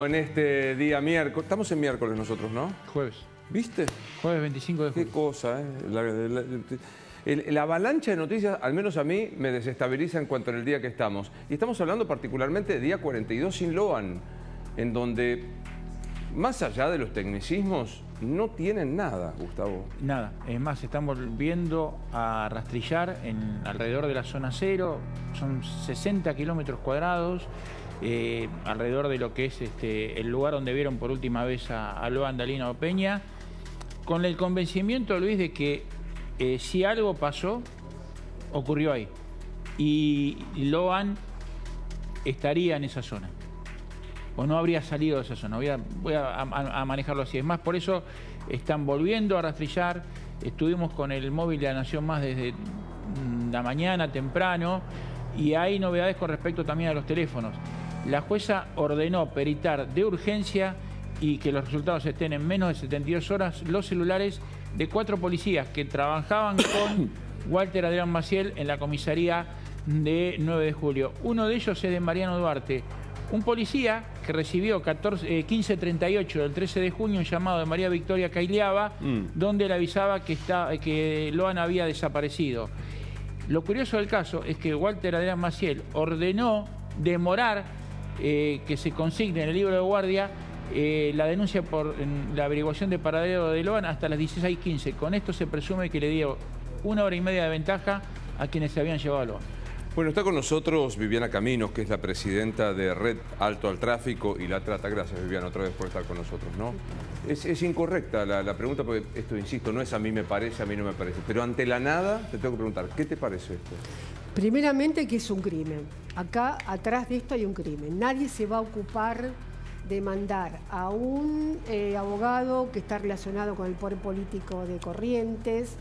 En este día miércoles, estamos en miércoles nosotros, ¿no? Jueves. ¿Viste? Jueves 25 de julio. Qué cosa, ¿eh? La avalancha de noticias, al menos a mí, me desestabiliza en cuanto al día que estamos. Y estamos hablando particularmente de día 42 sin Loan, en donde, más allá de los tecnicismos, no tienen nada, Gustavo. Nada. Es más, estamos volviendo a rastrillar alrededor de la zona cero. Son 60 kilómetros cuadrados. Alrededor de lo que es el lugar donde vieron por última vez a Loan, Dalina Opeña, con el convencimiento, Luis, de que si algo pasó, ocurrió ahí. Y Loan estaría en esa zona. O no habría salido de esa zona. Voy a manejarlo así. Es más, por eso están volviendo a rastrillar. Estuvimos con el móvil de la Nación Más desde la mañana temprano. Y hay novedades con respecto también a los teléfonos. La jueza ordenó peritar de urgencia y que los resultados estén en menos de 72 horas los celulares de 4 policías que trabajaban con Walter Adrián Maciel en la comisaría de 9 de julio. Uno de ellos es de Mariano Duarte, un policía que recibió 1538 del 13 de junio un llamado de María Victoria Caillava, donde le avisaba que Loan había desaparecido. Lo curioso del caso es que Walter Adrián Maciel ordenó demorar que se consigne en el libro de guardia la denuncia por la averiguación de paradero de Loan hasta las 16:15. Con esto se presume que le dio una hora y media de ventaja a quienes se habían llevado a Loan. Bueno, está con nosotros Viviana Caminos, que es la presidenta de Red Alto al Tráfico y la Trata. Gracias, Viviana, otra vez por estar con nosotros, ¿no? Es incorrecta la pregunta, porque esto, insisto, no es a mí me parece, a mí no me parece. Pero ante la nada, te tengo que preguntar, ¿qué te parece esto? Primeramente, que es un crimen. Acá, atrás de esto hay un crimen. Nadie se va a ocupar de mandar a un abogado que está relacionado con el poder político de Corrientes,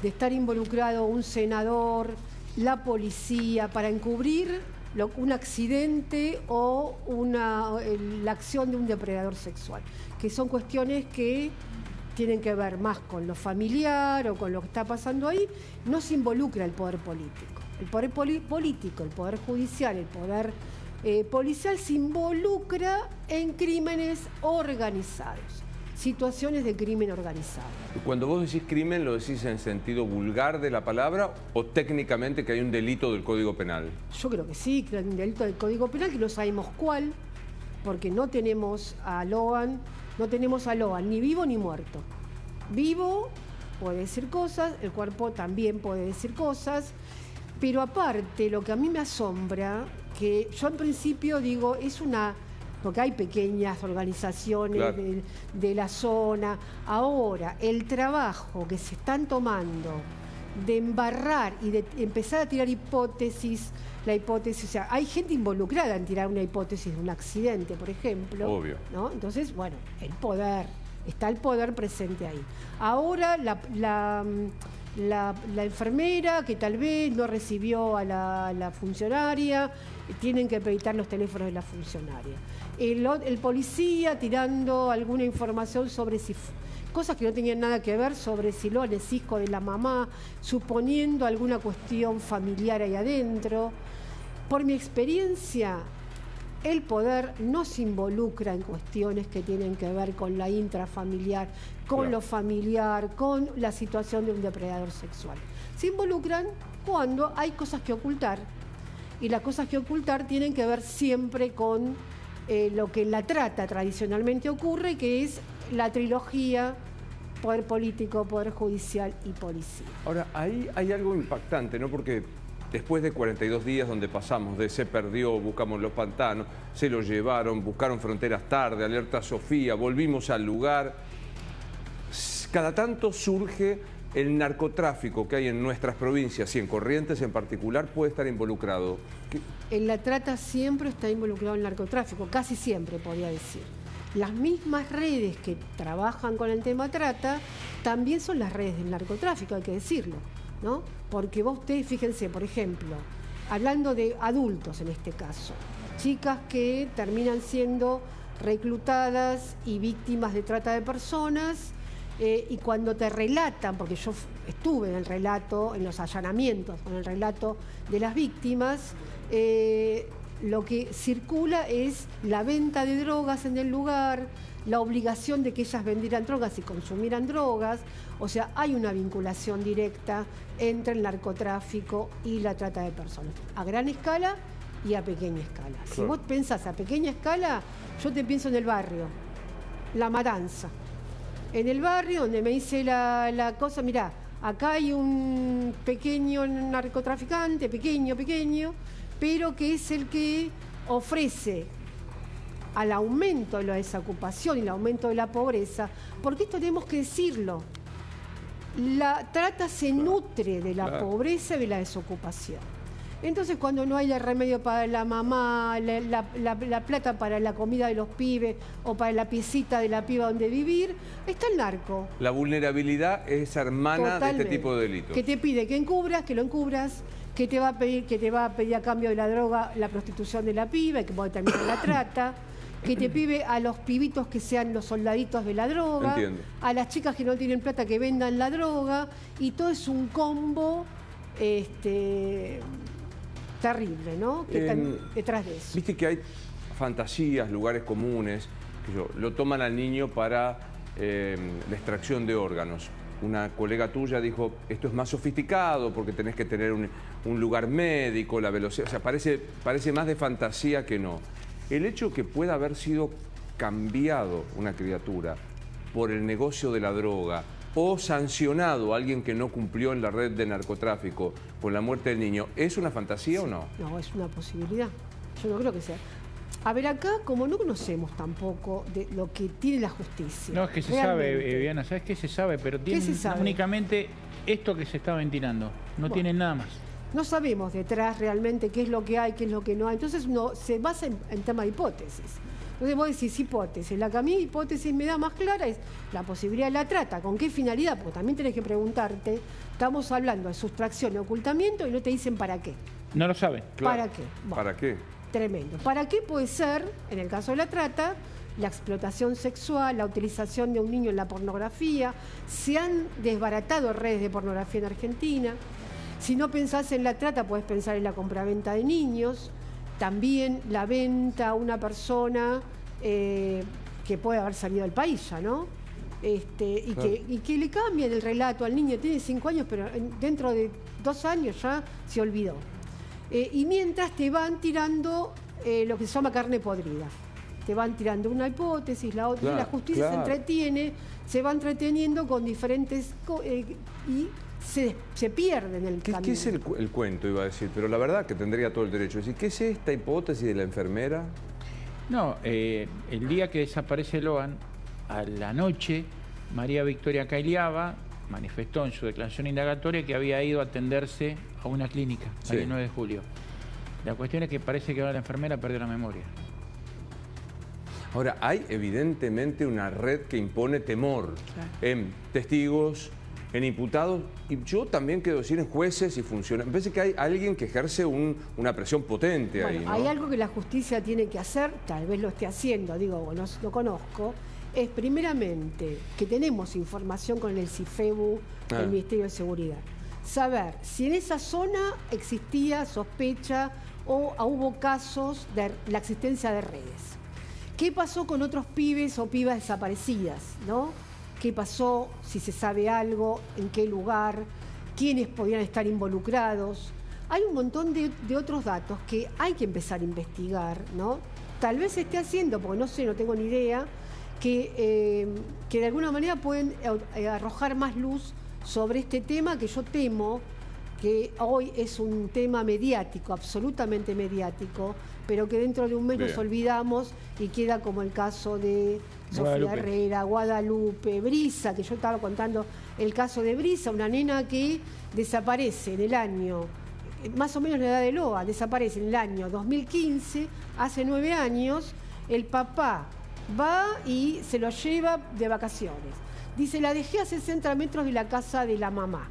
de estar involucrado un senador, la policía, para encubrir un accidente o la acción de un depredador sexual, que son cuestiones que tienen que ver más con lo familiar o con lo que está pasando ahí. No se involucra el poder político. El poder político, el poder judicial, el poder policial se involucra en crímenes organizados. Situaciones de crimen organizado. Cuando vos decís crimen, ¿lo decís en sentido vulgar de la palabra o técnicamente que hay un delito del Código Penal? Yo creo que sí, que hay un delito del Código Penal, que no sabemos cuál, porque no tenemos a Loan, ni vivo ni muerto. Vivo puede decir cosas, el cuerpo también puede decir cosas, pero aparte, lo que a mí me asombra, que yo en principio digo, es una... Porque hay pequeñas organizaciones, claro, de la zona. Ahora, el trabajo que se están tomando de embarrar y de empezar a tirar hipótesis, o sea, hay gente involucrada en tirar una hipótesis de un accidente, por ejemplo. Obvio. ¿No? Entonces, bueno, el poder, está el poder presente ahí. Ahora, la enfermera que tal vez no recibió a la funcionaria, tienen que peritar los teléfonos de la funcionaria. El policía tirando alguna información sobre si cosas que no tenían nada que ver, sobre si Loan es hijo de la mamá, suponiendo alguna cuestión familiar ahí adentro. Por mi experiencia, el poder no se involucra en cuestiones que tienen que ver con la intrafamiliar, con lo familiar, con la situación de un depredador sexual. Se involucran cuando hay cosas que ocultar. Y las cosas que ocultar tienen que ver siempre con lo que en la trata tradicionalmente ocurre, que es la trilogía poder político, poder judicial y policía. Ahora, ahí hay algo impactante, ¿no? Porque después de 42 días donde pasamos de se perdió, buscamos los pantanos, se lo llevaron, buscaron fronteras tarde, alerta Sofía, volvimos al lugar. Cada tanto surge el narcotráfico que hay en nuestras provincias y en Corrientes en particular puede estar involucrado. ¿Qué? En la trata siempre está involucrado el narcotráfico, casi siempre podría decir. Las mismas redes que trabajan con el tema trata también son las redes del narcotráfico, hay que decirlo, ¿no? Porque ustedes fíjense, por ejemplo, hablando de adultos en este caso, chicas que terminan siendo reclutadas y víctimas de trata de personas, y cuando te relatan, porque yo estuve en el relato, en los allanamientos, con el relato de las víctimas, lo que circula es la venta de drogas en el lugar, la obligación de que ellas vendieran drogas y consumieran drogas. O sea, hay una vinculación directa entre el narcotráfico y la trata de personas, a gran escala y a pequeña escala. Claro. Si vos pensás a pequeña escala, yo te pienso en el barrio, la matanza. En el barrio donde me dice la cosa, mirá, acá hay un pequeño narcotraficante, pequeño, pero que es el que ofrece al aumento de la desocupación y el aumento de la pobreza, porque esto tenemos que decirlo, la trata se nutre de la pobreza y de la desocupación. Entonces cuando no hay el remedio para la mamá, la plata para la comida de los pibes o para la piecita de la piba donde vivir, está el narco. La vulnerabilidad es hermana totalmente de este tipo de delitos. Que te pide que encubras, que lo encubras, que te va a pedir a cambio de la droga la prostitución de la piba, que puede terminar la trata, que te pide a los pibitos que sean los soldaditos de la droga, entiendo, a las chicas que no tienen plata que vendan la droga, y todo es un combo terrible, ¿no? Que están detrás de eso. Viste que hay fantasías, lugares comunes, que lo toman al niño para la extracción de órganos. Una colega tuya dijo, esto es más sofisticado porque tenés que tener un lugar médico, la velocidad, o sea, parece más de fantasía que no. El hecho que pueda haber sido cambiado una criatura por el negocio de la droga, o sancionado a alguien que no cumplió en la red de narcotráfico con la muerte del niño, ¿es una fantasía o no? No, es una posibilidad. Yo no creo que sea. A ver, acá, como no conocemos tampoco de lo que tiene la justicia. No, es que se sabe, Viviana, ¿sabes qué se sabe? Pero tiene únicamente esto que se está ventilando. No tienen nada más. No sabemos detrás realmente qué es lo que hay, qué es lo que no hay. Entonces uno se basa en tema de hipótesis. Entonces vos decís hipótesis, la que a mí hipótesis me da más clara es la posibilidad de la trata. ¿Con qué finalidad? Porque también tenés que preguntarte, estamos hablando de sustracción, de ocultamiento, y no te dicen para qué. No lo saben. Claro. ¿Para qué? Bueno, ¿para qué? Tremendo. ¿Para qué puede ser, en el caso de la trata, la explotación sexual, la utilización de un niño en la pornografía? Se han desbaratado redes de pornografía en Argentina. Si no pensás en la trata, podés pensar en la compraventa de niños. También la venta a una persona que puede haber salido del país ya, ¿no? Y que le cambian el relato al niño. Tiene 5 años, pero dentro de 2 años ya se olvidó. Y mientras te van tirando lo que se llama carne podrida. Te van tirando una hipótesis, la otra. Claro, y la justicia se entretiene, se va entreteniendo con diferentes... Se pierde en el camino. ¿Qué es el cuento, iba a decir? Pero la verdad que tendría todo el derecho. Es decir, ¿qué es esta hipótesis de la enfermera? No, el día que desaparece Loan, a la noche, María Victoria Caillava manifestó en su declaración indagatoria que había ido a atenderse a una clínica el 9 de julio. La cuestión es que parece que ahora la enfermera perdió la memoria. Ahora, hay evidentemente una red que impone temor en testigos, en imputados, y yo también quiero decir en jueces y funcionarios. Me parece que hay alguien que ejerce una presión potente ahí, ¿no? Hay algo que la justicia tiene que hacer, tal vez lo esté haciendo, digo, no lo conozco, es primeramente que tenemos información con el CIFEBU, el Ministerio de Seguridad. Saber si en esa zona existía sospecha o hubo casos de la existencia de redes. ¿Qué pasó con otros pibes o pibas desaparecidas, no? ¿Qué pasó? Si se sabe algo, en qué lugar, quiénes podían estar involucrados. Hay un montón de otros datos que hay que empezar a investigar, ¿no? Tal vez se esté haciendo, porque no sé, no tengo ni idea, que de alguna manera pueden arrojar más luz sobre este tema que yo temo que hoy es un tema mediático, absolutamente mediático, pero que dentro de un mes nos olvidamos y queda como el caso de Sofía Herrera, Guadalupe, Brisa, que yo estaba contando el caso de Brisa, una nena que desaparece en el año, más o menos la edad de Loa, desaparece en el año 2015, hace 9 años, el papá va y se lo lleva de vacaciones. Dice, la dejé a 60 metros de la casa de la mamá.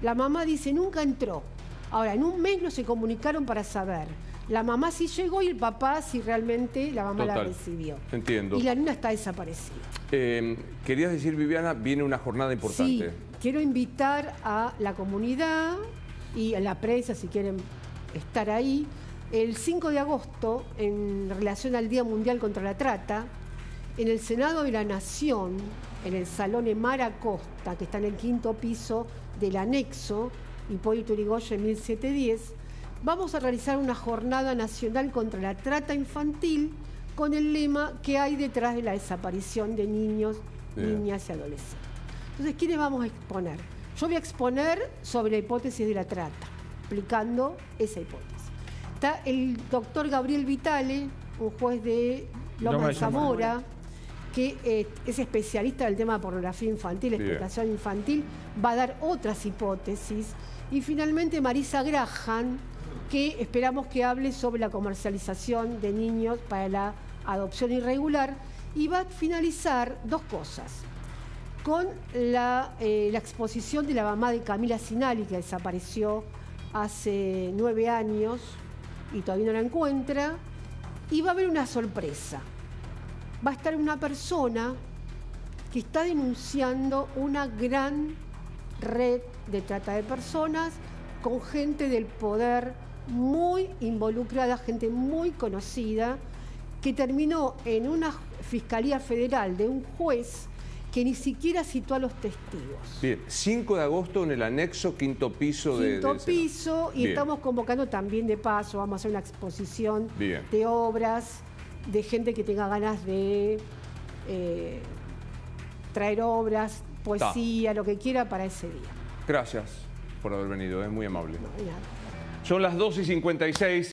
La mamá dice, nunca entró. Ahora, en un mes no se comunicaron para saber. La mamá sí llegó y el papá sí realmente la mamá la recibió. Entiendo. Y la nena está desaparecida. Querías decir, Viviana, viene una jornada importante. Sí, quiero invitar a la comunidad y a la prensa, si quieren estar ahí, El 5 de agosto, en relación al Día Mundial contra la Trata, en el Senado de la Nación, en el Salón Emara Costa, que está en el quinto piso del anexo, Hipólito Yrigoyen 1710, vamos a realizar una jornada nacional contra la trata infantil con el lema que hay detrás de la desaparición de niños, niñas y adolescentes. Entonces, ¿quiénes vamos a exponer? Yo voy a exponer sobre la hipótesis de la trata, explicando esa hipótesis. Está el doctor Gabriel Vitale, un juez de López Zamora, que es especialista del tema de pornografía infantil, explotación infantil, va a dar otras hipótesis. Y finalmente Marisa Graham, que esperamos que hable sobre la comercialización de niños para la adopción irregular. Y va a finalizar dos cosas. Con la exposición de la mamá de Camila Sinali, que desapareció hace 9 años y todavía no la encuentra. Y va a haber una sorpresa. Va a estar una persona que está denunciando una gran red de trata de personas con gente del poder muy involucrada, gente muy conocida, que terminó en una fiscalía federal de un juez que ni siquiera citó a los testigos. Bien, 5 de agosto en el anexo, quinto piso de... Quinto piso, y estamos convocando también de paso, vamos a hacer una exposición de obras, de gente que tenga ganas de traer obras, poesía, lo que quiera para ese día. Gracias por haber venido, es muy amable. No, nada. Son las 2:56.